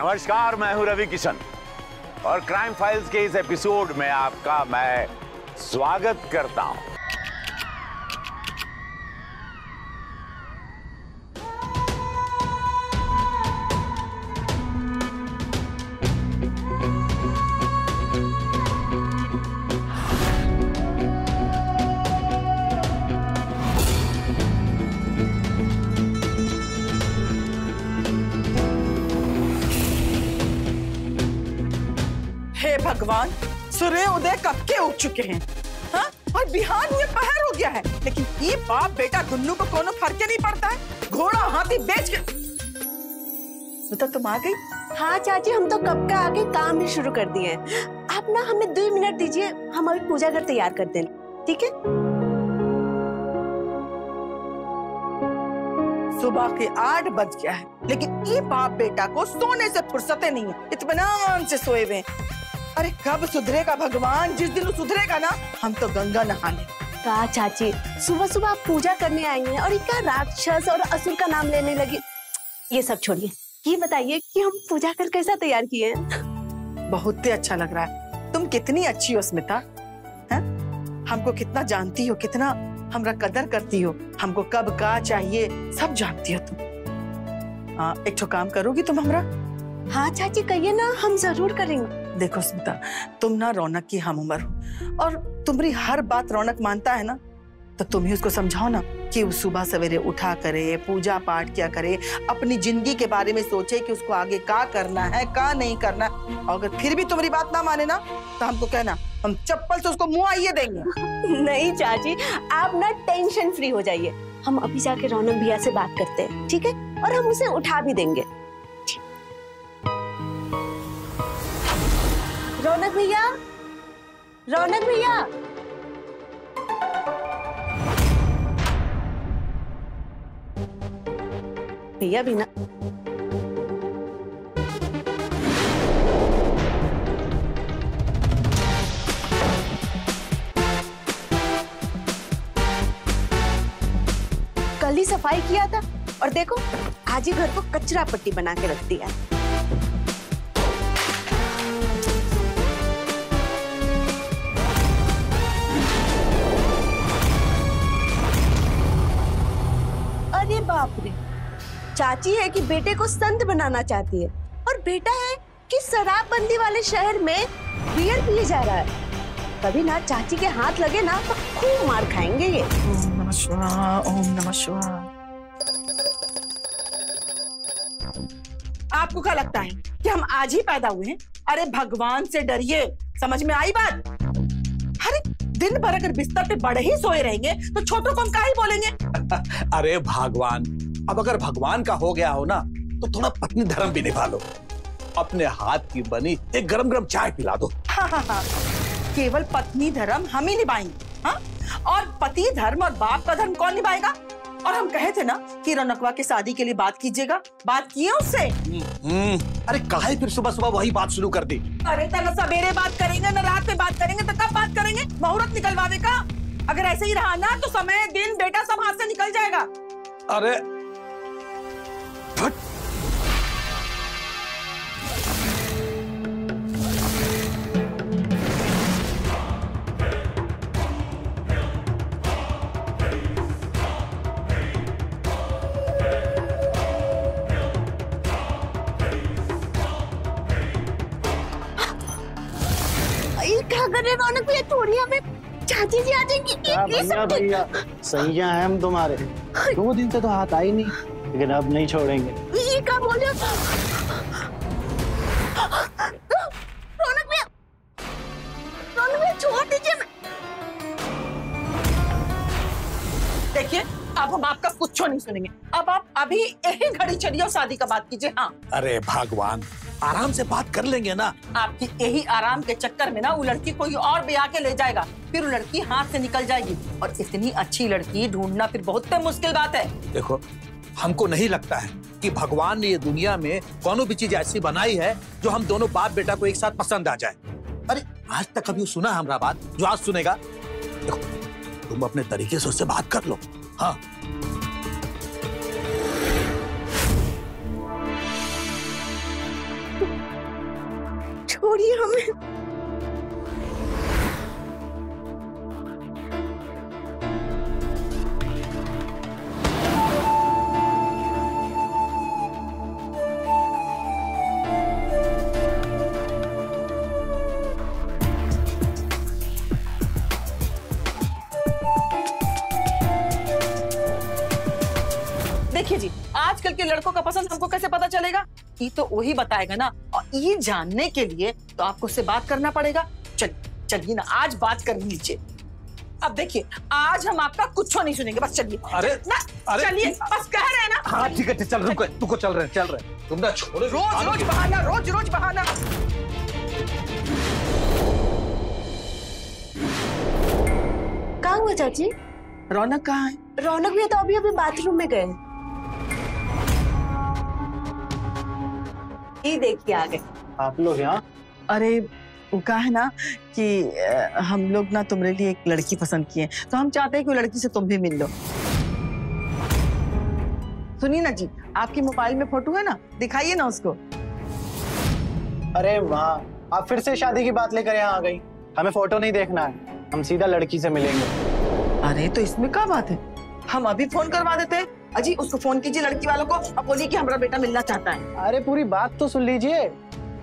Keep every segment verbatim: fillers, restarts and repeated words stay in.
नमस्कार, मैं हूं रवि किशन और क्राइम फाइल्स के इस एपिसोड में आपका मैं स्वागत करता हूं। भगवान, सूर्य उदय कब के उग चुके हैं हा? और बिहार में पहर हो गया है, लेकिन ये बाप बेटा दुन्नू को कोनो फर्क नहीं पड़ता है। घोड़ा हाथी बेच के तो तुम आ गई? हाँ चाची, हम तो कब का आके काम भी शुरू कर दिए हैं। आप ना हमें दो मिनट दीजिए, हम अभी पूजा घर तैयार कर दें, ठीक है? सुबह के आठ बज गया है, लेकिन ये बाप बेटा को सोने से फुर्सतें नहीं है, इत्मीनान से सोए हुए। अरे कब सुधरेगा भगवान? जिस दिन सुधरेगा ना, हम तो गंगा नहाने। कहा चाची, सुबह सुबह आप पूजा करने आई हैं और इनका राक्षस और असुर का नाम लेने लगी। ये सब छोड़िए, ये बताइए कि हम पूजा कर कैसा तैयार किए हैं? बहुत ही अच्छा लग रहा है। तुम कितनी अच्छी हो स्मिता, है? हमको कितना जानती हो, कितना हमरा कदर करती हो, हमको कब का चाहिए सब जानती हो तुम। आ, एक ठो काम करोगी तुम हमरा? हाँ चाची, कहिए ना, हम जरूर करेंगे। देखो स्मिता, तुम ना रौनक की हम उम्र हो और तुम्हारी हर बात रौनक मानता है ना, तो तुम ही उसको समझाओ ना कि वो सुबह सवेरे उठा करे, पूजा पाठ किया करे, अपनी जिंदगी के बारे में सोचे कि उसको आगे क्या करना है क्या नहीं करना। और अगर फिर भी तुम्हारी बात ना माने ना, तो हमको कहना, हम चप्पल से उसको मुँह आइए देंगे। नहीं चाची, आप ना टेंशन फ्री हो जाइए, हम अभी जाके रौनक भैया से बात करते हैं, ठीक है? और हम उसे उठा भी देंगे। रौनक भैया, रौनक भैया। भैया भी ना, कल ही सफाई किया था और देखो आज ही घर को कचरा पट्टी बना के रख दिया है। चाची है कि बेटे को संत बनाना चाहती है और बेटा है कि शराबबंदी वाले शहर में बियर पीने जा रहा है। कभी ना चाची के हाथ लगे ना तो खूब मार खाएंगे ये। ओम नमः शिवाय, ओम नमः शिवाय। आपको क्या लगता है कि हम आज ही पैदा हुए हैं? अरे भगवान से डरिए, समझ में आई बात? अरे दिन भर अगर बिस्तर पे बड़े ही सोए रहेंगे तो छोटों को हम क्या ही बोलेंगे? अरे भगवान, अब अगर भगवान का हो गया हो ना, तो थोड़ा पत्नी धर्म भी निभा लो। अपने हाथ की बनी एक गरम गरम चाय पिला दो। हाँ हाँ हाँ, केवल पत्नी धर्म हम ही निभाएंगे। हाँ, और पति धर्म और बाप का धर्म कौन निभाएगा? और हम कहे थे ना कि रौनकवा के शादी के लिए बात कीजिएगा, बात किए उससे? अरे काहे फिर सुबह सुबह वही बात शुरू कर दी? अरे न सवेरे बात करेंगे न रात में बात करेंगे, तो कब बात करेंगे? मुहूर्त निकलवावे का? अगर ऐसे ही रहा ना तो समय दिन बेटा सब हाथ से निकल जाएगा। अरे रौनक भैया, थोड़ी हमें चाची जी आ जाएंगी। भैया भैया सही है, हम तुम्हारे दो दिन से तो हाथ आई नहीं, लेकिन अब नहीं छोड़ेंगे। ये क्या बोल रहे हो? रौनक भैया, रौनक भैया छोड़ दीजिए। देखिए, अब हम आपका कुछ नहीं सुनेंगे। अब आप अभी यही घड़ी चलिए और शादी का बात कीजिए। हाँ, अरे भगवान, आराम से बात कर लेंगे ना। आपकी यही आराम के चक्कर में ना वो लड़की कोई और ब्याह के ले जाएगा, फिर वो लड़की हाथ से निकल जाएगी। और इतनी अच्छी लड़की ढूंढना फिर बहुत मुश्किल बात है। देखो, हमको नहीं लगता है कि भगवान ने ये दुनिया में कौनो भी चीज ऐसी बनाई है जो हम दोनों बाप बेटा को एक साथ पसंद आ जाए। अरे आज तक कभी सुना हमारा बात जो आज सुनेगा? देखो, तुम अपने तरीके से उससे बात कर लो। हाँ, छोड़िए हमें। देखिए जी, आजकल के लड़कों का पसंद हमको कैसे पता चलेगा? ये तो वही बताएगा ना, और ये जानने के लिए तो आपको उससे बात करना पड़ेगा। चलिए चलिए ना, आज बात कर लीजिए। अब देखिए, आज हम आपका कुछ नहीं सुनेंगे, बस चलिए। अरे ना, चलिए बस कह रहे हैं ना। हाँ ठीक है, चल रुको, तू को चल रहे चल रहे तुम ना छोड़ो। रोज रोज बहाना, रोज रोज बहाना। कहाँ हुआ चाची? रौनक कहाँ है? रौनक भी तो अभी अभी बाथरूम में गए। देखिए आ गए आप लोग यहाँ। अरे उनका है ना कि हम लोग ना तुम्हारे लिए एक लड़की पसंद की है, तो हम चाहते हैं कि वो लड़की से तुम भी मिल लो। सुनिए ना जी, आपके मोबाइल में फोटो है ना, दिखाइए ना उसको। अरे वाह, आप फिर से शादी की बात लेकर यहाँ आ गई। हमें फोटो नहीं देखना है, हम सीधा लड़की से मिलेंगे। अरे तो इसमें क्या बात है, हम अभी फोन करवा देते हैं। अजी उसको फोन कीजिए लड़की वालों को, अब बोलिए कि हमारा बेटा मिलना चाहता है। अरे पूरी बात तो सुन लीजिए,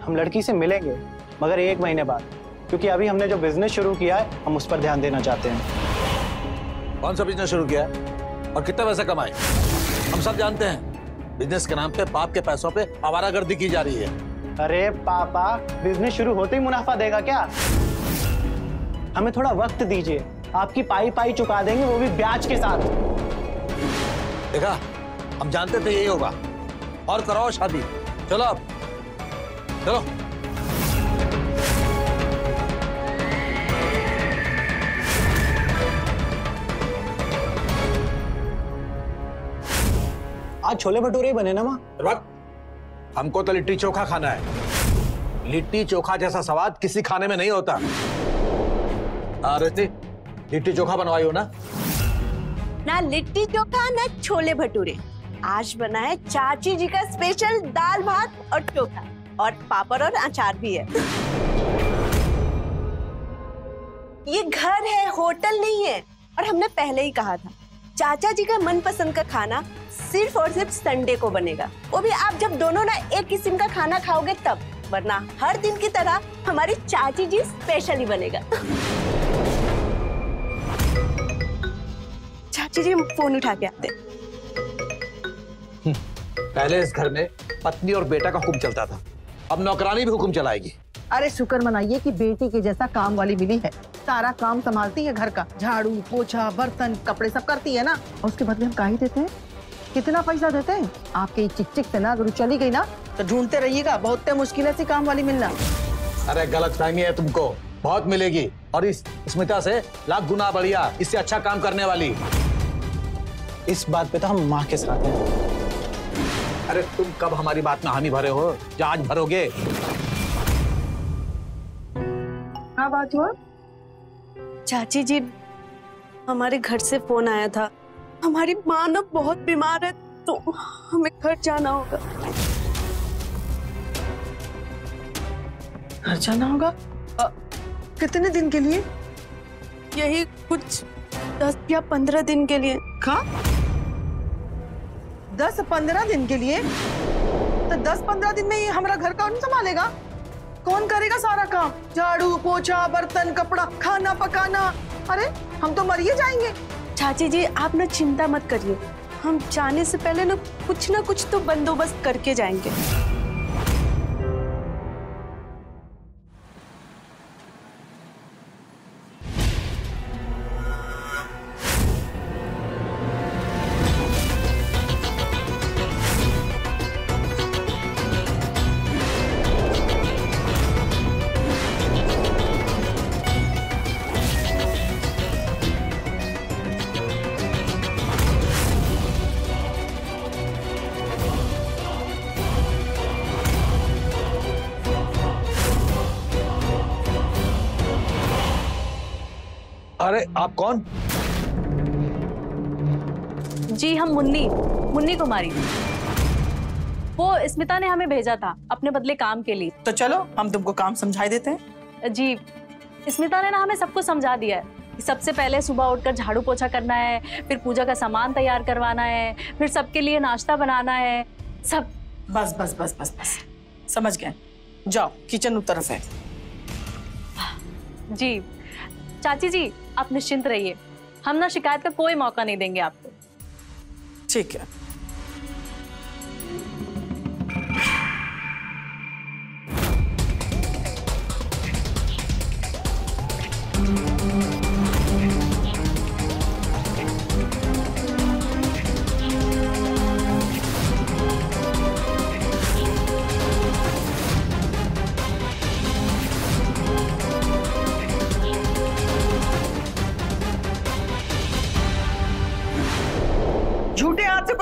हम लड़की से मिलेंगे मगर एक महीने बाद, क्योंकि अभी हमने जो बिजनेस शुरू किया है हम उस पर ध्यान देना चाहते हैं। कौन सा बिजनेस शुरू किया है और कितना पैसा कमाए हम सब जानते हैं। बिजनेस के नाम पे बाप के पैसों पे आवारागर्दी की जा रही है। अरे पापा, बिजनेस शुरू होते ही मुनाफा देगा क्या? हमें थोड़ा वक्त दीजिए, आपकी पाई पाई चुका देंगे, वो भी ब्याज के साथ। देखा, हम जानते थे यही होगा। और करो शादी, चलो अब चलो। आज छोले भटूरे बने ना माँ? हमको तो लिट्टी चोखा खाना है। लिट्टी चोखा जैसा स्वाद किसी खाने में नहीं होता। अरे लिट्टी चोखा बनवाई हो ना? ना लिट्टी चोखा ना छोले भटूरे, आज बना है चाची जी का स्पेशल दाल भात और चोखा, और पापड़ और अचार भी है। ये घर है, होटल नहीं है। और हमने पहले ही कहा था चाचा जी का मनपसंद का खाना सिर्फ और सिर्फ संडे को बनेगा, वो भी आप जब दोनों ना एक किस्म का खाना खाओगे तब, वरना हर दिन की तरह हमारी चाची जी स्पेशली बनेगा। जी फोन उठा के आते। पहले इस घर में पत्नी और बेटा का हुक्म चलता था, अब नौकरानी भी हुक्म चलाएगी। अरे शुक्र मनाइए कि बेटी के जैसा काम वाली मिली है, सारा काम संभालती है घर का, झाड़ू पोछा बर्तन कपड़े सब करती है ना। और उसके बदले हम का ही देते हैं, कितना पैसा देते हैं। आपके चिक-चिक से ना अगर चली गई ना तो ढूंढते रहिएगा, बहुत मुश्किल से काम वाली मिलना। अरे गलत फहमी है तुमको, बहुत मिलेगी। और इस स्मिता से लाख गुना बढ़िया, इससे अच्छा काम करने वाली। इस बात पे तो हम माँ के साथ हैं। अरे तुम कब हमारी बात में हामी भरे हो, जहाँ आज भरोगे। क्या बात हुआ? चाची जी हमारे घर से फोन आया था, हमारी माँ ना बहुत बीमार है तो हमें घर जाना होगा। घर जाना होगा? आ, कितने दिन के लिए? यही कुछ दस या पंद्रह दिन के लिए। का? दस पंद्रह दिन के लिए? तो दस पंद्रह दिन में ये हमारा घर कौन संभालेगा, कौन करेगा सारा काम? झाड़ू पोछा बर्तन कपड़ा खाना पकाना, अरे हम तो मरिए जाएंगे। चाची जी आप ना चिंता मत करिए, हम जाने से पहले ना कुछ ना कुछ तो बंदोबस्त करके जाएंगे। अरे आप कौन? जी हम मुन्नी, मुन्नी कुमारी। वो स्मिता ने हमें भेजा था अपने बदले काम के लिए। तो चलो हम तुमको काम समझा देते हैं। जी, स्मिता ने ना हमें सबको समझा दिया है। सबसे पहले सुबह उठकर झाड़ू पोछा करना है, फिर पूजा का सामान तैयार करवाना है, फिर सबके लिए नाश्ता बनाना है, सब। बस बस बस बस बस समझ गए, जाओ किचन उस तरफ है। जी चाची जी, आप निश्चिंत रहिए, हम ना शिकायत का कोई मौका नहीं देंगे आपको। ठीक है।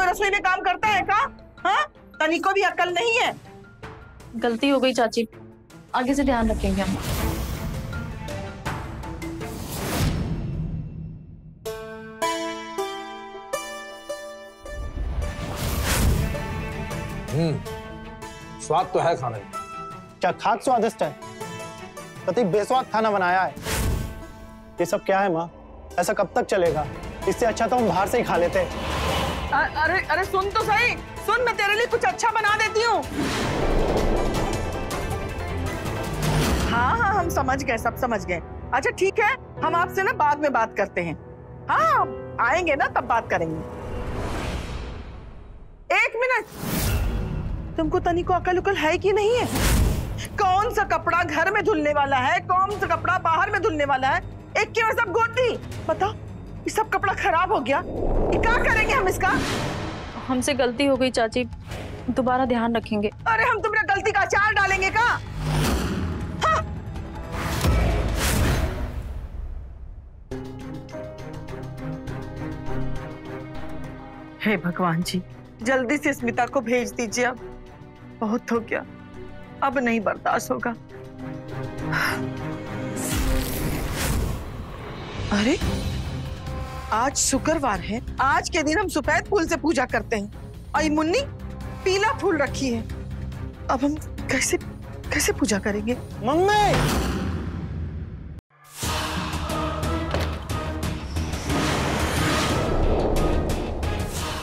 रसोई में काम करता है का? हाँ? तनिको भी अकल नहीं है। गलती हो गई चाची, आगे से ध्यान रखेंगे हम। हम्म, स्वाद तो है खाने में। क्या खाद स्वादिष्ट है, पति बेस्वाद खाना बनाया है। ये सब क्या है माँ, ऐसा कब तक चलेगा? इससे अच्छा तो हम बाहर से ही खा लेते हैं। अरे अरे सुन तो सही, सुन, मैं तेरे लिए कुछ अच्छा बना देती हूँ। हाँ हाँ हम समझ गए, सब समझ गए। अच्छा ठीक है, हम आपसे ना बाद में बात करते हैं। हाँ आएंगे ना तब बात करेंगे। एक मिनट, तुमको तनिको अकल उकल है कि नहीं है? कौन सा कपड़ा घर में धुलने वाला है, कौन सा कपड़ा बाहर में धुलने वाला है? एक की वजह सब गोटी, बताओ। ये सब कपड़ा खराब हो गया, क्या करेंगे हम इसका? हमसे गलती हो गई चाची, दोबारा ध्यान रखेंगे। अरे हम तुमने गलती का अचार डालेंगे का? हाँ। हे भगवान जी, जल्दी से स्मिता को भेज दीजिए, अब बहुत हो गया, अब नहीं बर्दाश्त होगा। अरे आज शुक्रवार है, आज के दिन हम सफेद फूल से पूजा करते हैं, और मुन्नी पीला फूल रखी है। अब हम कैसे कैसे पूजा करेंगे?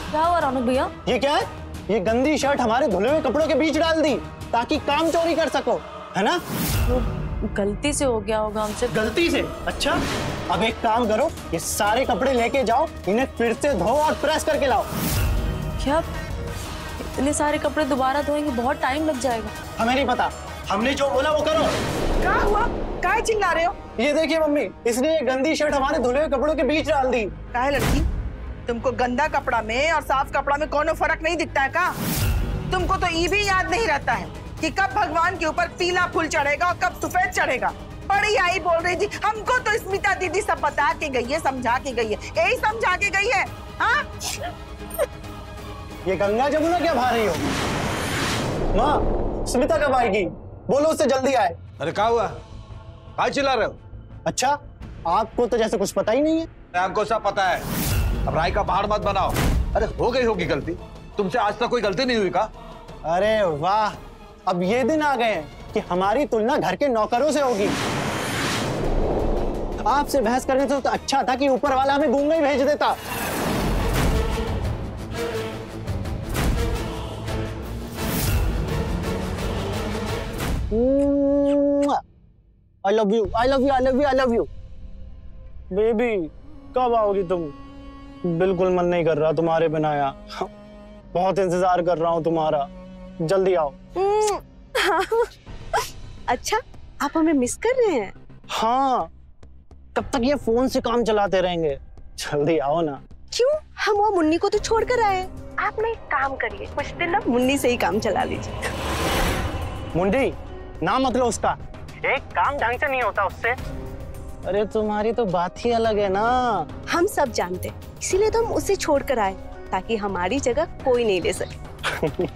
क्या हुआ रानू भैया? ये क्या है? ये गंदी शर्ट हमारे धुले हुए कपड़ों के बीच डाल दी ताकि काम चोरी कर सको, है ना? तो गलती से हो गया होगा हमसे। गलती से? अच्छा, अब एक काम करो, ये सारे कपड़े लेके जाओ, इन्हें फिर से धो और प्रेस करके लाओ। क्या इतने सारे कपड़े दोबारा धोएंगे? बहुत टाइम लग जाएगा। हमें नहीं पता, हमने जो बोला वो करो। क्या हुआ, काहे चिल्ला रहे हो? ये देखिए मम्मी, इसने ये गंदी शर्ट हमारे धुले हुए कपड़ों के बीच डाल दी। काहे लड़की, तुमको गंदा कपड़ा में और साफ कपड़ा में कोनो फर्क नहीं दिखता है का? तुमको तो ये भी याद नहीं रहता है कि कब भगवान के ऊपर पीला फूल चढ़ेगा और कब सफेद चढ़ेगा। बड़ी आई बोल रही थी हमको, तो स्मिता दीदी सब बता के गई है, समझा के गई है, यही समझा के गई है। हाँ? ये गंगा जमुना क्या भा रही हो? माँ स्मिता कब आएगी? बोलो उससे जल्दी आए। अरे क्या हुआ, क्या चिल्ला रहे हो? अच्छा, आपको तो जैसे कुछ पता ही नहीं है। आपको सब पता है, अब राय का पहाड़ मत बनाओ। अरे हो गई होगी गलती, तुमसे आज तक कोई गलती नहीं हुई का? अरे वाह, अब ये दिन आ गए कि हमारी तुलना घर के नौकरों से होगी। आपसे बहस करने से तो अच्छा था कि ऊपर वाला हमें गंगा ही भेज देता। I love you, I love you, I love you, I love you, baby कब आओगी तुम? बिल्कुल मन नहीं कर रहा तुम्हारे बिना यहाँ, बहुत इंतजार कर रहा हूँ तुम्हारा, जल्दी आओ। हाँ। अच्छा आप हमें मिस कर रहे हैं? हाँ, तब तक ये फोन से काम चलाते रहेंगे, जल्दी आओ ना। क्यों, हम वो मुन्नी को तो छोड़कर आए। आप ना एक काम करिए, कुछ दिन ना मुन्नी से ही काम चला लीजिए। मुन्नी नाम मतलब उसका, एक काम ढंग से नहीं होता उससे। अरे तुम्हारी तो बात ही अलग है ना। हम सब जानते, इसीलिए तो हम उसे छोड़ कर आए ताकि हमारी जगह कोई नहीं ले सके।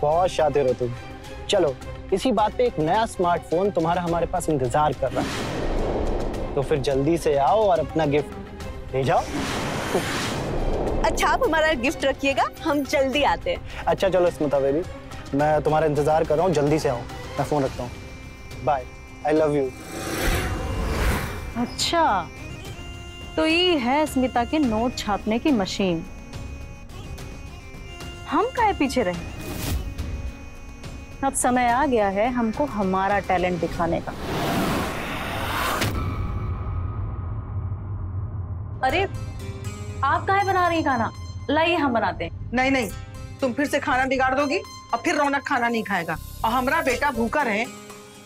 बहुत शातिर हो तुम। चलो इसी बात पे एक नया स्मार्टफोन तुम्हारा हमारे पास इंतजार कर रहा है, तो फिर जल्दी से आओ और अपना गिफ्ट ले जाओ। अच्छा आप हमारा गिफ्ट रखिएगा, हम जल्दी आते हैं। अच्छा चलो स्मिता बेबी, मैं तुम्हारा इंतजार कर रहा हूँ, जल्दी से आओ। मैं फोन रखता हूँ, बाय, आई लव यू। अच्छा तो ये है स्मिता के नोट छापने की मशीन, हम काहे पीछे रहे। अब समय आ गया है हमको हमारा टैलेंट दिखाने का। अरे आप काहे बना रही खाना, लाइए हम बनाते हैं। नहीं नहीं, तुम फिर से खाना बिगाड़ दोगी और फिर रौनक खाना नहीं खाएगा और हमारा बेटा भूखा रहे,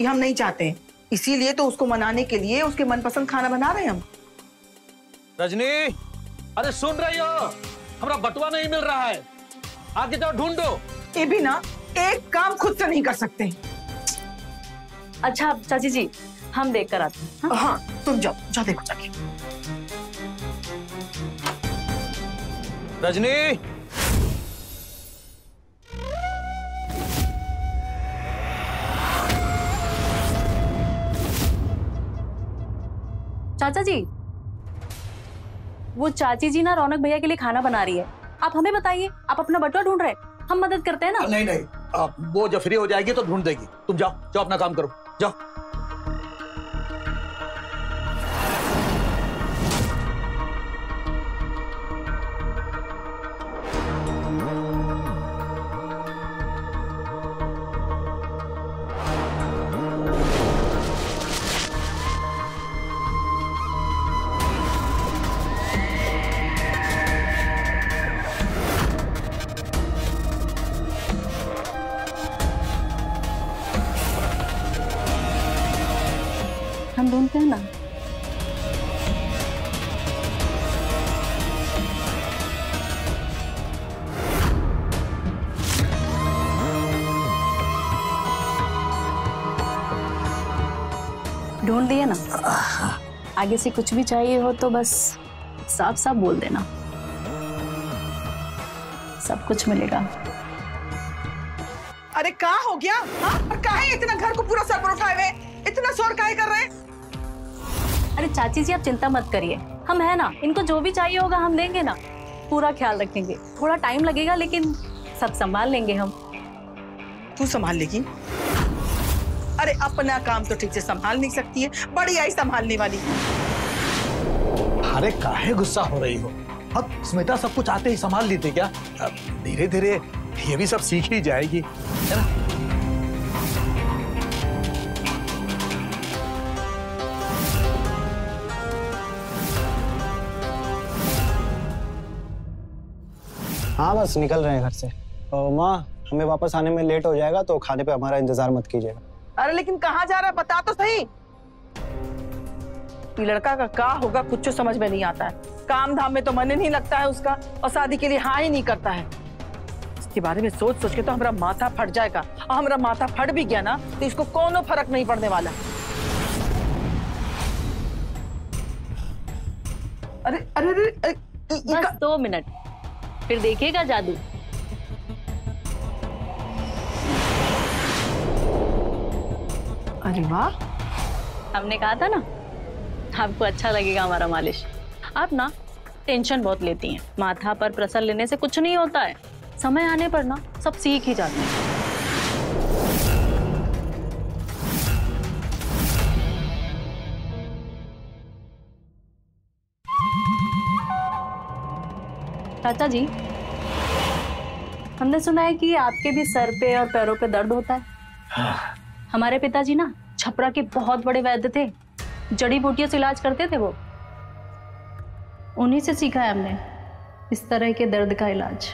ये हम नहीं चाहते। इसीलिए तो उसको मनाने के लिए उसके मनपसंद खाना बना रहे हैं हम। रजनी, अरे सुन रही हो, हमारा बटुआ नहीं मिल रहा है, आगे जाओ ढूंढो। ये भी ना एक काम खुद से नहीं कर सकते। अच्छा चाची जी, हम देख कर आते हैं। हाँ? हाँ, तुम जाओ, जाओ देखो जाके। रजनी, चाचा जी, वो चाची जी ना रौनक भैया के लिए खाना बना रही है, आप हमें बताइए, आप अपना बटुआ ढूंढ रहे हैं, हम मदद करते हैं ना। नहीं नहीं, आ, वो जब फ्री हो जाएगी तो ढूंढ देगी, तुम जाओ जाओ अपना काम करो, जाओ। ढूंढते हैं ना। ढूंढ दिया ना, आगे से कुछ भी चाहिए हो तो बस साफ साफ बोल देना, सब कुछ मिलेगा। अरे क्या हो गया? हाँ? और काहे इतना घर को पूरा सर पर उठाए हुए, इतना शोर काहे कर रहे हैं? अरे चाची जी आप चिंता मत करिए, हम है ना, इनको जो भी चाहिए होगा हम देंगे ना, पूरा ख्याल रखेंगे। थोड़ा टाइम लगेगा लेकिन सब संभाल लेंगे हम। तू संभाल लेगी? अरे अपना काम तो ठीक से संभाल नहीं सकती है, बड़ी आई संभालने वाली। अरे काहे गुस्सा हो रही हो, अब स्मिता सब कुछ आते ही संभाल लेते क्या? धीरे धीरे ये भी सब सीख ही जाएगी, है ना? हाँ बस निकल रहे हैं घर से। और माँ, हमें वापस आने में लेट हो जाएगा तो खाने पे हमारा इंतजार मत कीजिएगा। अरे लेकिन कहाँ जा रहा है बता तो सही। लड़का का क्या होगा कुछ समझ में नहीं आता है, काम धाम में तो मन नहीं लगता है उसका और शादी के लिए हाँ ही नहीं करता है। इसके बारे में सोच सोच के तो हमारा माथा फट जाएगा, और हमारा माथा फट भी गया ना तो इसको कोनो फर्क नहीं पड़ने वाला। अरे अरे अरे बस दो मिनट, फिर देखिएगा जादू। अरे वाह, हमने कहा था ना आपको अच्छा लगेगा हमारा मालिश। आप ना टेंशन बहुत लेती हैं, माथा पर प्रसर लेने से कुछ नहीं होता है, समय आने पर ना सब सीख ही जाते हैं। चाचा जी, हमने सुना है कि आपके भी सर पे और पैरों पे दर्द होता है। हाँ। हमारे पिताजी ना छपरा के बहुत बड़े वैद्य थे, जड़ी बूटियों से इलाज करते थे वो, उन्हीं से सीखा है हमने इस तरह के दर्द का इलाज।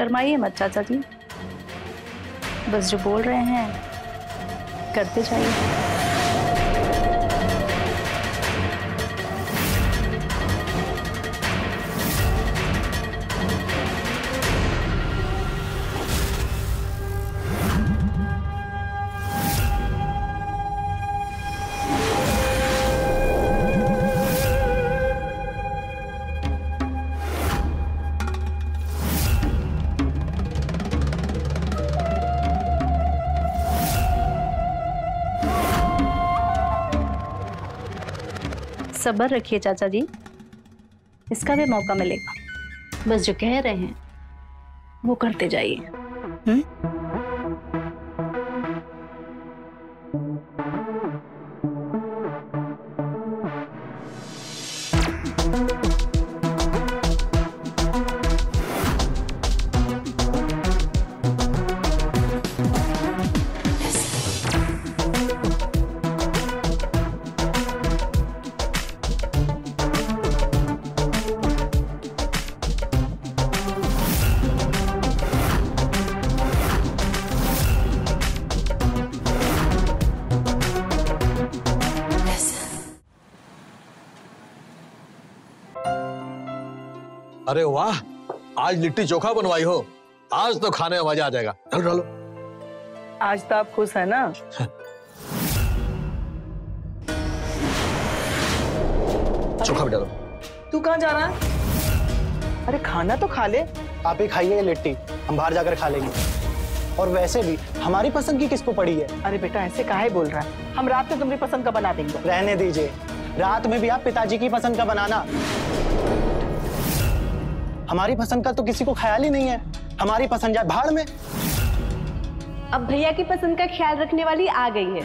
शर्माइए मत चाचा जी, बस जो बोल रहे हैं करते जाइए। सब्र रखिए चाचा जी, इसका भी मौका मिलेगा। बस जो कह रहे हैं वो करते जाइए। हम्म अरे वाह, आज लिट्टी चोखा बनवाई हो। आज तो खाने में मजा आ जाएगा। डालो डालो। आज तो आप खुश है ना? चोखा भी डालो। तू कहाँ जा रहा है? अरे खाना तो खा ले। आप ही खाइए लिट्टी, हम बाहर जाकर खा लेंगे। और वैसे भी हमारी पसंद की किसको पड़ी है? अरे बेटा ऐसे काहे बोल रहा है, हम रात में तुम्हारी पसंद का बना देंगे। रहने दीजिए, रात में भी आप पिताजी की पसंद का बनाना। हमारी पसंद का तो किसी को ख्याल ही नहीं है, हमारी पसंद जाए भाड़ में। अब भैया की पसंद का ख्याल रखने वाली आ गई है।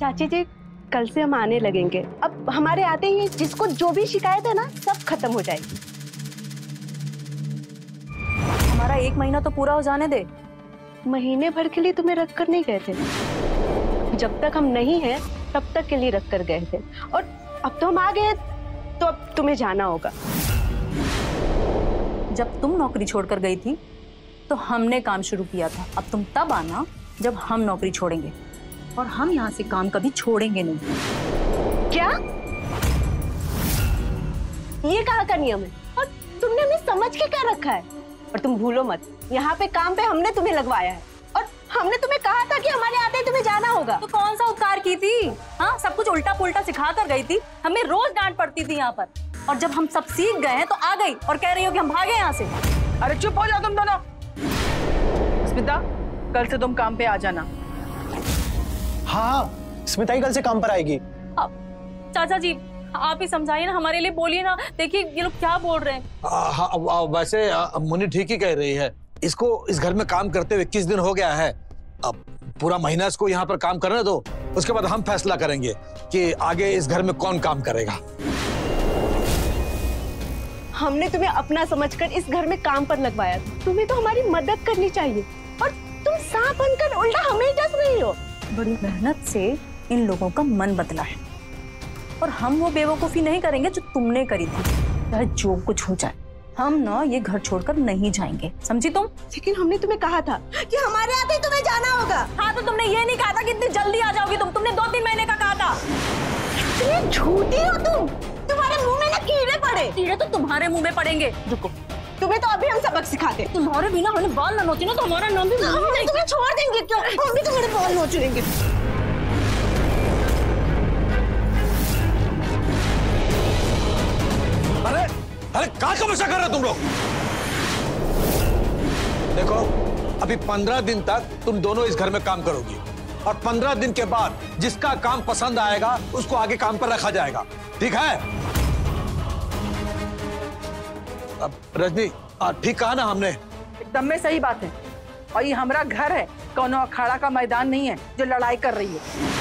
चाची जी कल से हम आने लगेंगे, अब हमारे आते ही जिसको जो भी शिकायत है ना सब खत्म हो जाएगी। हमारा एक महीना तो पूरा हो जाने दे। महीने भर के लिए तुम्हें रख कर नहीं गए थे, जब तक हम नहीं हैं तब तक के लिए रख कर गए थे, और अब तो हम आ गए तो अब तुम्हें जाना होगा। जब तुम नौकरी छोड़कर गई थी तो हमने काम शुरू किया था, अब तुम तब आना जब हम नौकरी छोड़ेंगे, और हम यहाँ से काम कभी छोड़ेंगे नहीं। क्या ये कहाँ का नियम है? और तुमने हमें समझ के क्या रखा है? और तुम भूलो मत, यहाँ पे काम पे हमने तुम्हें लगवाया है, और हमने तुम्हें कहा था कि हमारे आते ही तुम्हें जाना होगा। तो कौन सा उपकार की थी? हाँ, सब कुछ उल्टा पुल्टा सिखा कर गई थी, हमें रोज डांट पड़ती थी यहाँ पर, और जब हम सब सीख गए हैं तो आ गई और कह रही हो कि हम भागे यहाँ से। अरे चुप हो जाओ तुम दोनों। स्मिता कल से तुम काम पे आ जाना। हाँ स्मिता ही कल से काम पर आएगी। चाचा जी आप ही समझाइए ना, हमारे लिए बोलिए ना, देखिए ये लोग क्या बोल रहे हैं। आ, हा, आ, वैसे मुनि ठीक ही कह रही है, इसको इस घर में काम करते हुए इक्कीस दिन हो गया है। अब पूरा महीना इसको यहाँ पर काम करने दो, उसके बाद हम फैसला करेंगे कि आगे इस घर में कौन काम करेगा। हमने तुम्हें अपना समझकर इस घर में काम पर लगवाया, तुम्हें तो हमारी मदद करनी चाहिए, और तुम सांप बनकर उल्टा हमें ही डस रही हो। बड़ी मेहनत से इन लोगों का मन बदला है, और हम वो बेवकूफी नहीं करेंगे जो तुमने करी थी, चाहे जो कुछ हो जाए। हम ना ये घर छोड़कर नहीं जाएंगे, समझी तुम? लेकिन हमने तुम्हें कहा था कि हमारे आते ही तुम्हें जाना होगा। हाँ तो तुमने ये नहीं कहा था कि इतनी जल्दी आ जाओगी तुम, तुमने दो तीन महीने का कहा था। इतनी झूठी हो तुम, तुम्हारे मुँह में ना कीड़े पड़े। कीड़े तो तुम्हारे मुँह में पड़ेंगे। रुको, तुम्हें तो अभी हम सबक सिखाते। तुम्हारे बिना हमने बाल न नोचे ना, तो हमारा नाम भी छोड़ देंगे। क्यों? हम भी तुम्हारे बाल नोच लेंगे। अरे कहाँ का मशा कर रहे हो तुम लोग? देखो अभी पंद्रह दिन तक तुम दोनों इस घर में काम करोगी, और पंद्रह दिन के बाद जिसका काम पसंद आएगा उसको आगे काम पर रखा जाएगा, ठीक है? अब रजनी ठीक कहा ना हमने? एकदम में सही बात है, और ये हमारा घर है, कोनो अखाड़ा का मैदान नहीं है जो लड़ाई कर रही है।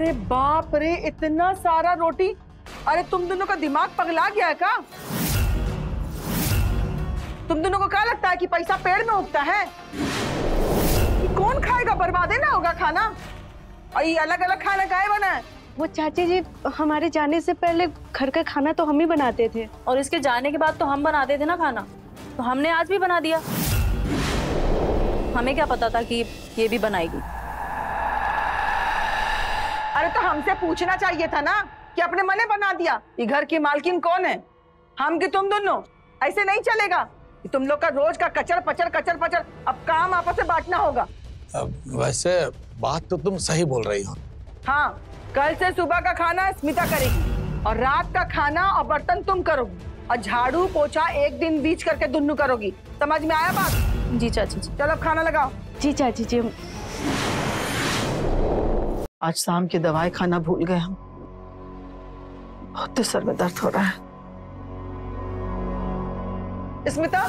अरे बाप रे, इतना सारा रोटी! अरे तुम दोनों का दिमाग पगला गया है क्या? तुम दोनों को क्या लगता है कि पैसा पेड़ में उगता है? कौन खाएगा? बर्बाद ना होगा खाना। अरे अलग अलग खाना काहे बना है? वो चाची जी हमारे जाने से पहले घर का खाना तो हम ही बनाते थे, और इसके जाने के बाद तो हम बनाते थे ना खाना, तो हमने आज भी बना दिया। हमें क्या पता था कि ये भी बनाएगी? अरे तो हमसे पूछना चाहिए था ना कि अपने मने बना दिया ये घर की मालकिन कौन है, हम कि तुम दोनों। ऐसे नहीं चलेगा, तुम लोग का रोज का कचर पचर कचर पचर, अब काम आपस में बांटना होगा। वैसे बात तो तुम सही बोल रही हो। हाँ, कल से सुबह का खाना स्मिता करेगी और रात का खाना और बर्तन तुम करोगी और झाड़ू पोछा एक दिन बीच करके दोनों करोगी। समझ में आया बात? जी चाची जी। चलो खाना लगाओ। जी चाची जी। आज शाम की दवाई खाना भूल गए हम, बहुत सर में दर्द हो रहा है। स्मिता,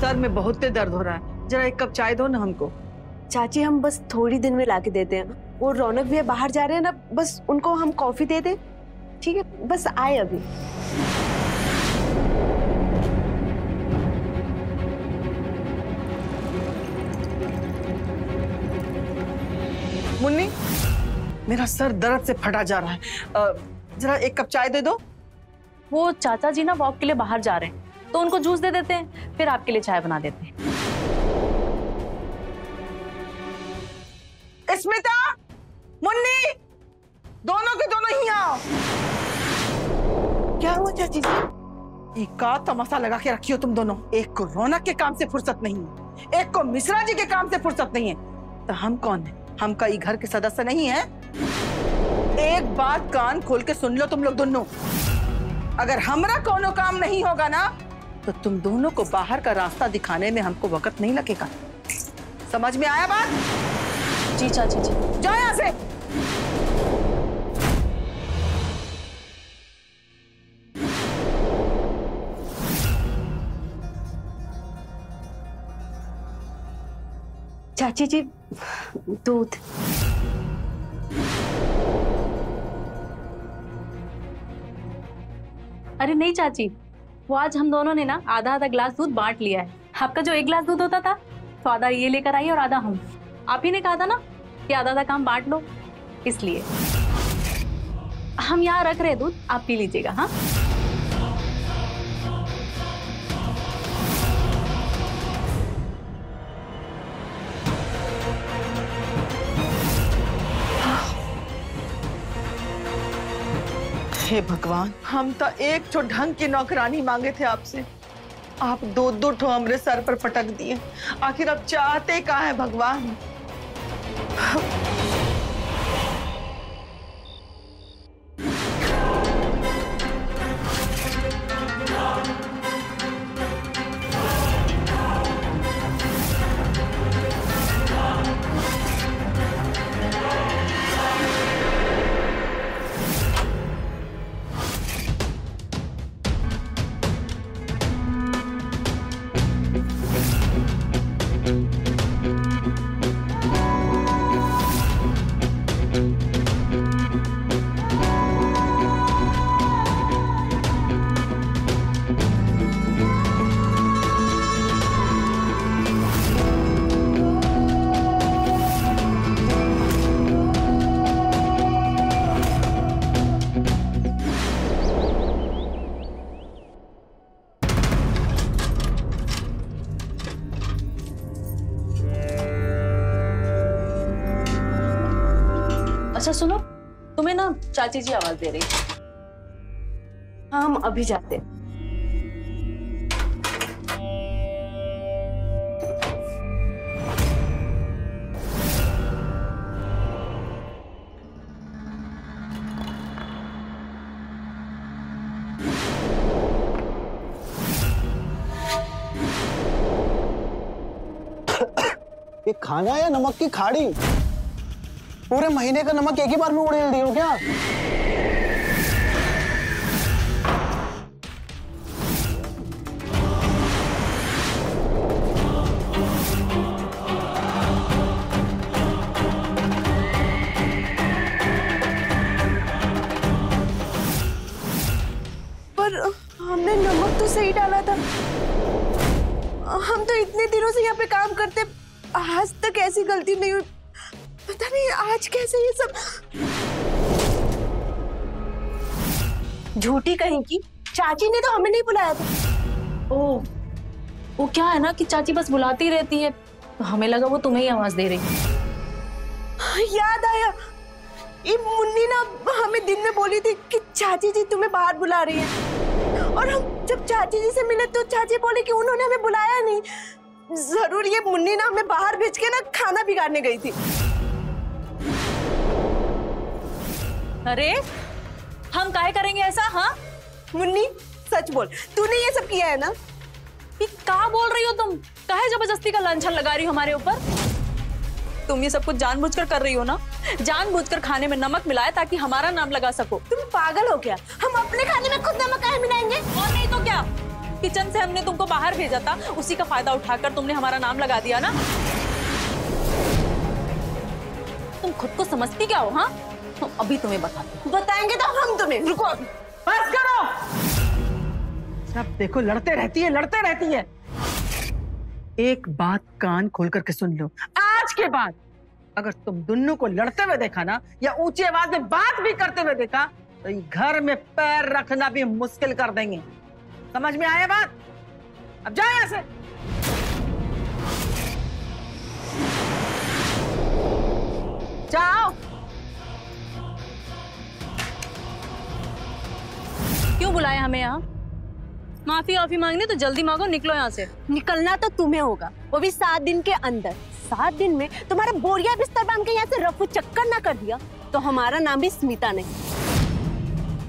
सर में बहुत दर्द हो रहा है, जरा एक कप चाय दो ना हमको। चाची हम बस थोड़ी दिन में लाके देते हैं, वो रौनक भी है बाहर जा रहे हैं ना, बस उनको हम कॉफी दे दे, ठीक है? बस आए अभी। मुन्नी, मेरा सर दर्द से फटा जा रहा है, जरा एक कप चाय दे दो। वो चाचा जी ना वॉक के लिए बाहर जा रहे हैं तो उनको जूस दे देते हैं, फिर आपके लिए चाय बना देते हैं। स्मिता, मुन्नी, दोनों के दोनों ही आओ। क्या हुआ चाची जी? एक का तमाशा लगा के रखी हो तुम दोनों, एक को रौनक के काम से फुर्सत नहीं है, एक को मिश्रा जी के काम से फुर्सत नहीं है, तो हम कौन है? हम का ये घर के सदस्य नहीं है? एक बात कान खोल के सुन लो तुम लोग दोनों, अगर हमरा कोनो काम नहीं होगा ना तो तुम दोनों को बाहर का रास्ता दिखाने में हमको वक्त नहीं लगेगा। समझ में आया बात? जी चाची जी। जाओ यहाँ से। चाची जी दूध। अरे नहीं चाची, वो आज हम दोनों ने ना आधा आधा ग्लास दूध बांट लिया है। आपका जो एक ग्लास दूध होता था तो आधा ये लेकर आई और आधा हम। आप ही ने कहा था ना कि आधा आधा काम बांट लो, इसलिए हम यहाँ रख रहे दूध, आप पी लीजिएगा। हाँ हे भगवान, हम तो एक ठो ढंग की नौकरानी मांगे थे आपसे, आप दो दो ठो हमरे सर पर पटक दिए। आखिर आप चाहते क्या है भगवान? अच्छा सुनो, तुम्हें ना चाची जी आवाज दे रही है। हाँ हम अभी जाते। ये खाना या नमक की खाड़ी? पूरे महीने का नमक एक ही बार में उड़ेल दियो क्या? पर हमने नमक तो सही डाला था। हम तो इतने दिनों से यहाँ पे काम करते, आज तक ऐसी गलती नहीं हुई, पता नहीं आज कैसे ये सब। झूठी कहीं की, चाची ने तो हमें नहीं बुलाया था। ओ, वो क्या है ना कि चाची बस बुलाती रहती है, तो हमें लगा वो तुम्हें ही आवाज दे रही है। याद आया, ये मुन्नी ना हमें दिन में बोली थी कि चाची जी तुम्हें बाहर बुला रही है, और हम जब चाची जी से मिले तो चाची बोली कि उन्होंने हमें बुलाया नहीं, जरूर ये मुन्नी ना हमें बाहर भेज के ना खाना बिगाड़ने गई थी। अरे हम काहे करेंगे ऐसा? हाँ मुन्नी सच बोल, तूने ये सब किया है ना? ये क्या बोल रही हो तुम? काहे जबरदस्ती का लांछन लगा रही हो हमारे ऊपर? तुम ये सब कुछ जानबूझकर कर रही हो ना? जानबूझकर खाने में नमक मिलाया ताकि हमारा नाम लगा सको। तुम पागल हो क्या? हम अपने खाने में खुद नमक काहे मिलाएंगे? और नहीं तो क्या, किचन से हमने तुमको बाहर भेजा था, उसी का फायदा उठाकर तुमने हमारा नाम लगा दिया ना। तुम खुद को समझती क्या हो? हाँ तो अभी तुम्हें बताते बताएंगे तो हम तुम्हें। रुको अभी, बस करो। सब देखो लड़ते रहती है, लड़ते रहती है। एक बात कान खोलकर के सुन लो, आज के बाद अगर तुम दोनों को लड़ते हुए देखा ना, या ऊंची आवाज में बात भी करते हुए देखा, तो घर में पैर रखना भी मुश्किल कर देंगे। समझ में आया बात? अब जाओ यहाँ से। जाओ। क्यों बुलाया हमें यहाँ? माफी माफी मांगने तो जल्दी मांगो, निकलो यहाँ से। निकलना तो तुम्हें होगा, वो भी सात दिन के अंदर। सात दिन में तुम्हारा बोरिया बिस्तर बांध के यहाँ से रफू चक्कर ना कर दिया तो हमारा नाम भी स्मिता नहीं।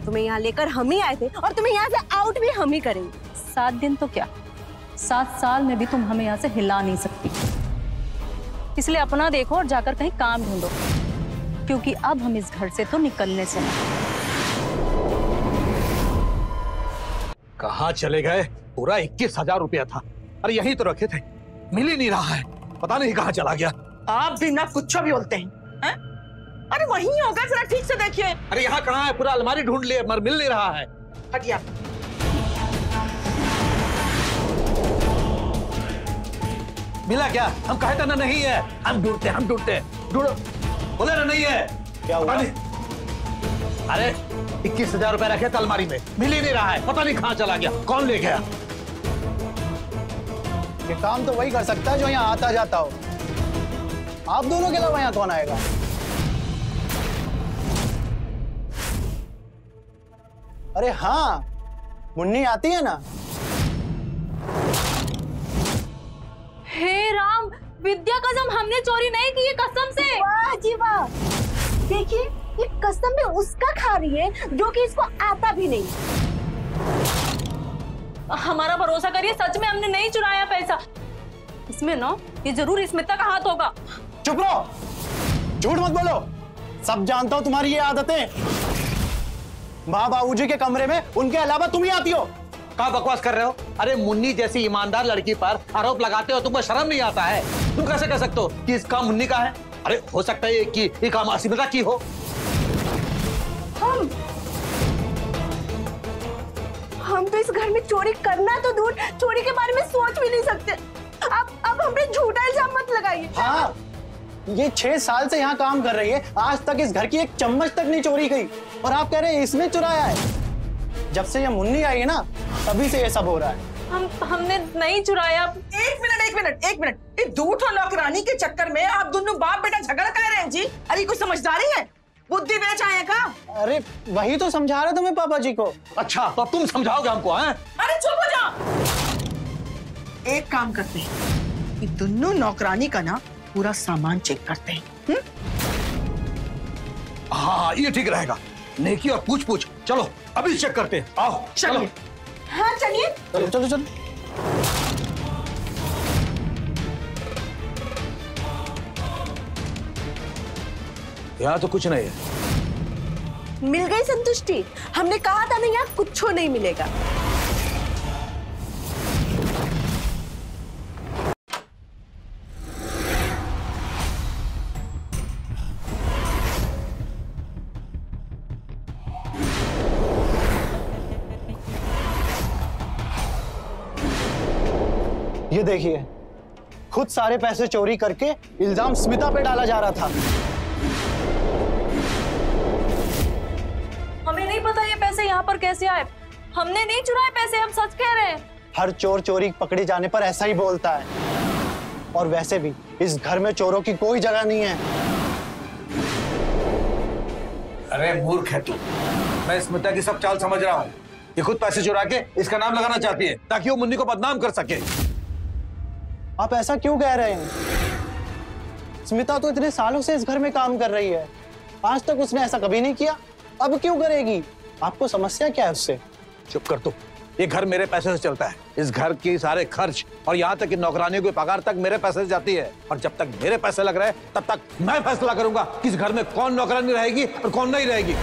तुम्हें यहाँ लेकर हम ही आए थे और तुम्हें यहाँ से आउट भी हम ही करेंगे। सात दिन तो क्या, सात साल में भी तुम हमें यहाँ से हिला नहीं सकती। इसलिए अपना देखो और जाकर कहीं काम ढूंढो, क्योंकि अब हम इस घर से तो निकलने से नहीं। कहाँ चले गए? पूरा इक्कीस हजार रुपया था, अरे यहीं तो रखे थे, मिल ही नहीं रहा है, पता नहीं कहाँ चला गया। आप भी ना कुछ भी बोलते हैं है? अरे वहीं होगा, जरा ठीक से देखिए। अरे यहाँ कहाँ है? पूरा अलमारी ढूंढ लिए मगर मिल नहीं रहा है। हटिया। मिला क्या? हम कहते ना नहीं है, हम ढूंढते हम ढूंढते ढूंढो, बोले ना नहीं है। क्या हुआ? अरे इक्कीस हजार रुपया रखे थे अलमारी में, मिल ही नहीं रहा है, पता नहीं कहाँ चला गया, कौन ले गया। ये काम तो वही कर सकता है जो यहाँ आता जाता हो। आप दोनों के अलावा यहाँ कौन आएगा? अरे हाँ, मुन्नी आती है ना। हे राम, विद्या कसम हमने चोरी नहीं की है, कसम से। वाह जी वाह, देखिए ये कसम में उसका खा रही है जो कि इसको आता भी नहीं। हमारा भरोसा करिए, सच में हमने नहीं चुराया पैसा। इसमें ना ये जरूर स्मिता का हाथ होगा। चुप रहो, झूठ मत बोलो। सब जानता हूँ तुम्हारी ये आदतें। माँ बाबूजी के कमरे में उनके अलावा तुम ही आती हो। क्या बकवास कर रहे हो? अरे मुन्नी जैसी ईमानदार लड़की पर आरोप लगाते हो, तुमको शर्म नहीं आता है? तुम कैसे कह सकते हो कि इस काम मुन्नी का है? अरे हो सकता है कि ये काम अस्मिता की हो। हम हम तो इस घर में चोरी करना तो दूर, चोरी के बारे में सोच भी नहीं सकते। अब अब हम पे झूठा इल्जाम मत लगाइए। हाँ, ये छह साल से यहाँ काम कर रही है, आज तक इस घर की एक चम्मच तक नहीं चोरी गई, और आप कह रहे हैं इसने चुराया है। जब से ये मुन्नी आई है ना, तभी से ये सब हो रहा है। हम हमने नहीं चुराया। एक मिनट एक मिनट एक मिनट, इस दूठ और नौकरानी के चक्कर में आप दोनों बाप बेटा झगड़ कर रहे हैं जी। अरे कुछ समझदारी है, बुद्धि बेच आए का? अरे वही तो समझा रहे तुम्हें पापा जी को। अच्छा तो तुम समझाओगे हमको? हैं? अरे चुप हो जाओ। एक काम करते हैं, ये दोनों नौकरानी का ना पूरा सामान चेक करते हैं। हाँ ये ठीक रहेगा, नेकी और पूछ पूछ। चलो अभी चेक करते हैं, आओ चलो। हाँ चलिए चलो चलो चलो। यहाँ तो कुछ नहीं है। मिल गई संतुष्टि, हमने कहा था ना यहाँ कुछ नहीं मिलेगा। ये देखिए, खुद सारे पैसे चोरी करके इल्जाम स्मिता पे डाला जा रहा था। हमें नहीं पता ये पैसे यहाँ पर कैसे आए, हमने नहीं चुराए पैसे, हम सच कह रहे हैं। हर चोर चोरी पकड़े जाने पर ऐसा ही बोलता है, और वैसे भी इस घर में चोरों की कोई जगह नहीं है। अरे मूर्ख है तू, मैं स्मिता की सब चाल समझ रहा हूँ। ये खुद पैसे चुरा के इसका नाम लगाना चाहती है ताकि वो मुन्नी को बदनाम कर सके। आप ऐसा क्यों कह रहे हैं? स्मिता तो इतने सालों से इस घर में काम कर रही है, आज तक उसने ऐसा कभी नहीं किया, अब क्यों करेगी? आपको समस्या क्या है उससे? चुप कर तू। ये घर मेरे पैसे से चलता है, इस घर के सारे खर्च और यहाँ तक कि नौकरानियों की पगार तक मेरे पैसे से जाती है। और जब तक मेरे पैसे लग रहे हैं तब तक मैं फैसला करूंगा किस घर में कौन नौकरानी रहेगी और कौन नहीं रहेगी।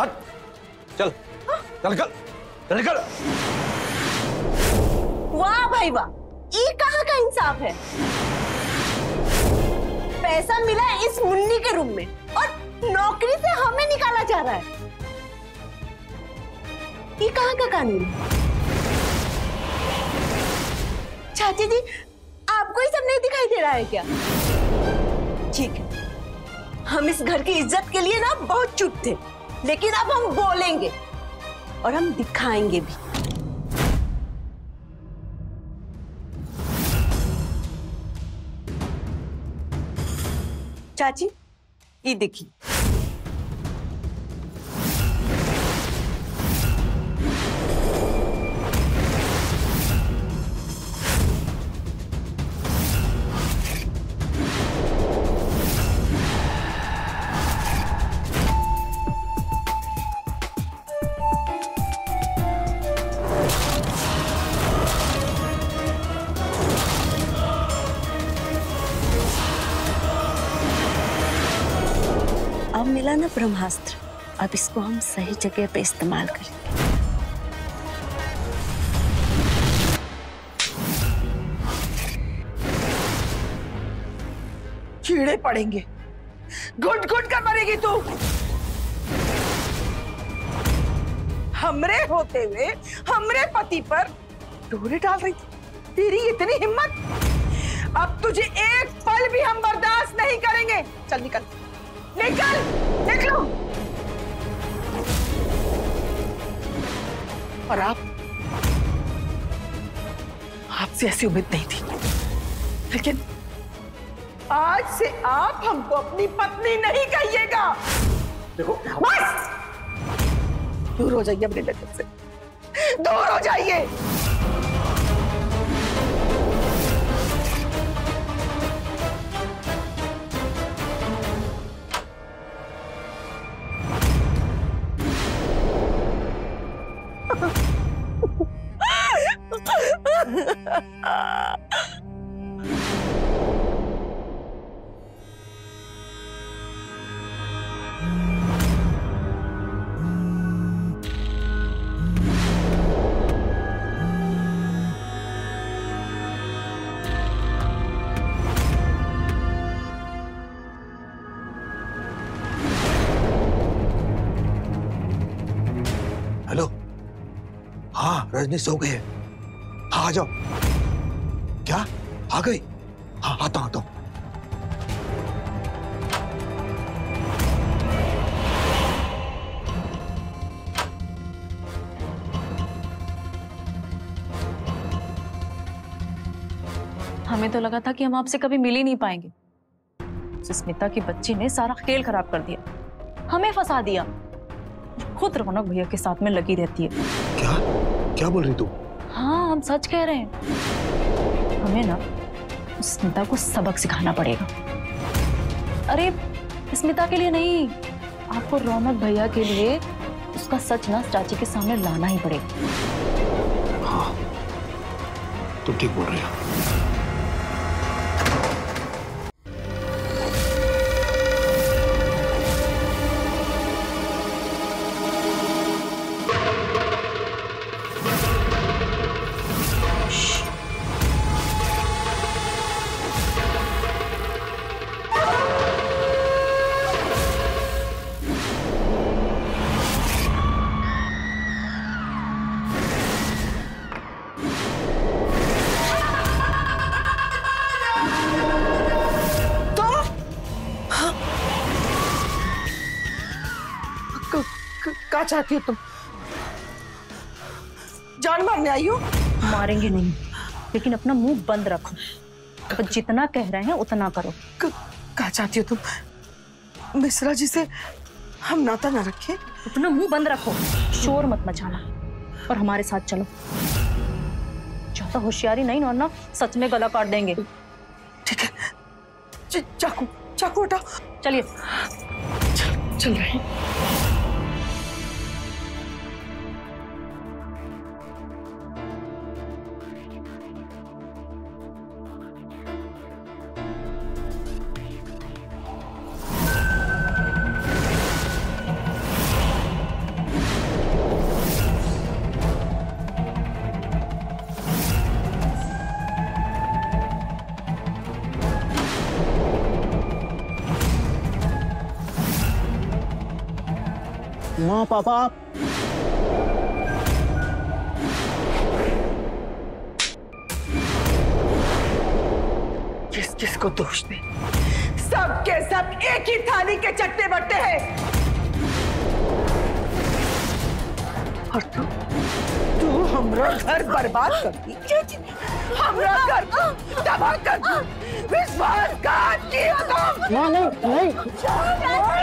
हट, चल चल चल चल निकल। वाह भाई वाह, ये कहाँ का इंसाफ है? पैसा मिला इस मुन्नी के रूम में और नौकरी से हमें निकाला जा रहा है। ये कहाँ का कानून? चाची जी, आपको ये सब नहीं दिखाई दे रहा है क्या? ठीक है, हम इस घर की इज्जत के लिए ना बहुत चुप थे, लेकिन अब हम बोलेंगे और हम दिखाएंगे भी। चाची, ये देखिए। मिला ना ब्रह्मास्त्र, अब इसको हम सही जगह पे इस्तेमाल करेंगे। कीड़े पड़ेंगे, घुट घुट कर मरेगी तू। हमरे होते हुए हमरे पति पर डोरे डाल रही थी, तेरी इतनी हिम्मत! अब तुझे एक पल भी हम बर्दाश्त नहीं करेंगे। चल निकल निकल निकलो। और आप आपसे ऐसी उम्मीद नहीं थी, लेकिन आज से आप हमको अपनी पत्नी नहीं कहिएगा। देखो, बस दूर हो जाइए अपने लड़के से, दूर हो जाइए। रजनी सो गए। हाँ आ जाओ। क्या आ गई? हाँ आता हूँ आता हूँ। हमें तो लगा था कि हम आपसे कभी मिल ही नहीं पाएंगे। सुष्मिता की बच्ची ने सारा खेल खराब कर दिया, हमें फंसा दिया। खुद रौनक भैया के साथ में लगी रहती है। क्या क्या बोल रही तू? हाँ हम सच कह रहे हैं। हमें ना स्मिता को सबक सिखाना पड़ेगा। अरे स्मिता के लिए नहीं, आपको रौनक भैया के लिए उसका सच ना चाची के सामने लाना ही पड़ेगा। हाँ तुम ठीक बोल रही हो। चाहती हो तुम? जान मारने आई हो? मारेंगे नहीं, लेकिन अपना मुंह बंद रखो। जितना कह रहे हैं उतना करो। कहा चाहती हो तुम मिश्रा जी से हम नाता ना रखें? अपना मुंह बंद रखो, शोर मत मचाना और हमारे साथ चलो। ज्यादा होशियारी नहीं और ना सच में गला काट देंगे। ठीक है, चाकू चाकू उठाओ, चलिए। चल, चल रहे हैं। माँ पापा आप किस किस को दोष दें? सब के सब एक ही थाली के चट्टे बट्टे हैं। और तू तू हमरा घर बर्बाद कर दी, हमरा घर तबाह कर दी, विश्वासघात किया तुम। माँ नहीं नहीं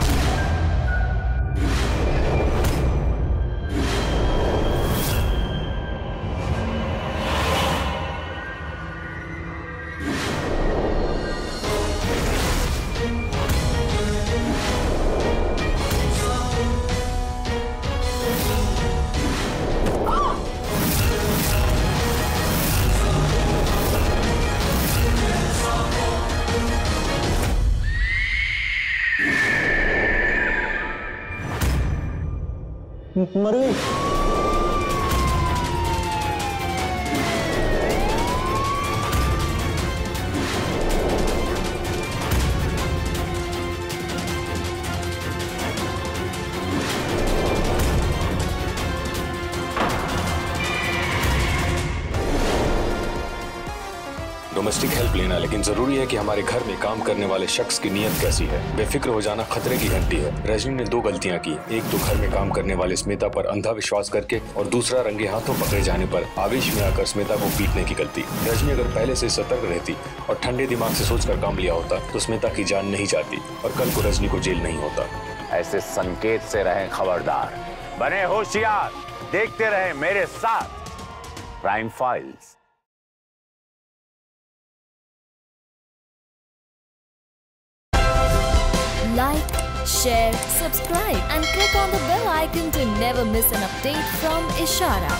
डोमेस्टिक हेल्प लेना, लेकिन जरूरी है कि हमारे घर में काम करने वाले शख्स की नीयत कैसी है। बेफिक्र हो जाना खतरे की घंटी है। रजनी ने दो गलतियां की, एक तो घर में काम करने वाले स्मिता पर अंधा विश्वास करके और दूसरा रंगे हाथों पकड़े जाने पर आवेश में आकर स्मिता को पीटने की गलती। रजनी अगर पहले से सतर्क रहती और ठंडे दिमाग से सोचकर काम लिया होता तो स्मिता की जान नहीं जाती और कल को रजनी को जेल नहीं होता। ऐसे संकेत से रहें खबरदार, बने होशियार, देखते रहे मेरे साथ crime files. Like, share, subscribe and click on the bell icon to never miss an update from Ishara.